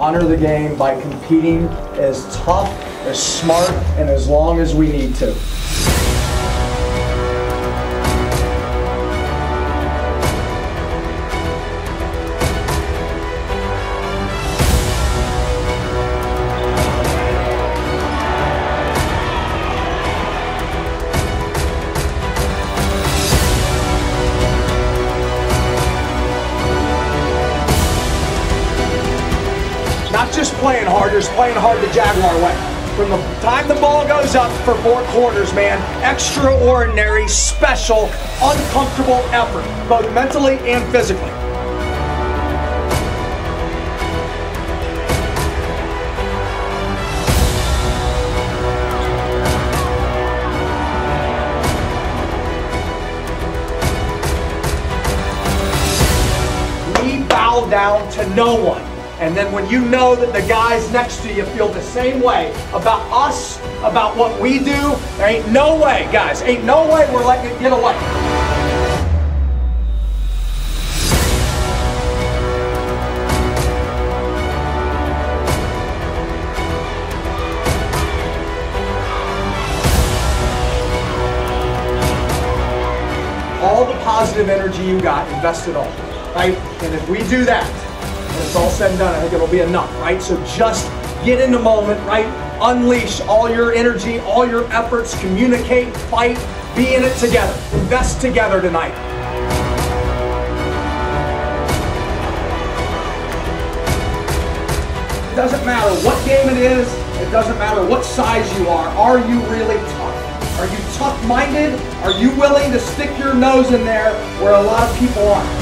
honor the game by competing as tough, as smart, and as long as we need to. Not just playing hard, just playing hard the Jaguar way. From the time the ball goes up for four quarters, man, extraordinary, special, uncomfortable effort, both mentally and physically. We bow down to no one. And then when you know that the guys next to you feel the same way about us, about what we do, there ain't no way, guys, ain't no way we're letting it get away. All the positive energy you got, invest it all, right? And if we do that, when it's all said and done, I think it'll be enough, right? So just get in the moment, right? Unleash all your energy, all your efforts, communicate, fight, be in it together, invest together tonight. It doesn't matter what game it is, it doesn't matter what size you are you really tough? Are you tough-minded? Are you willing to stick your nose in there where a lot of people aren't?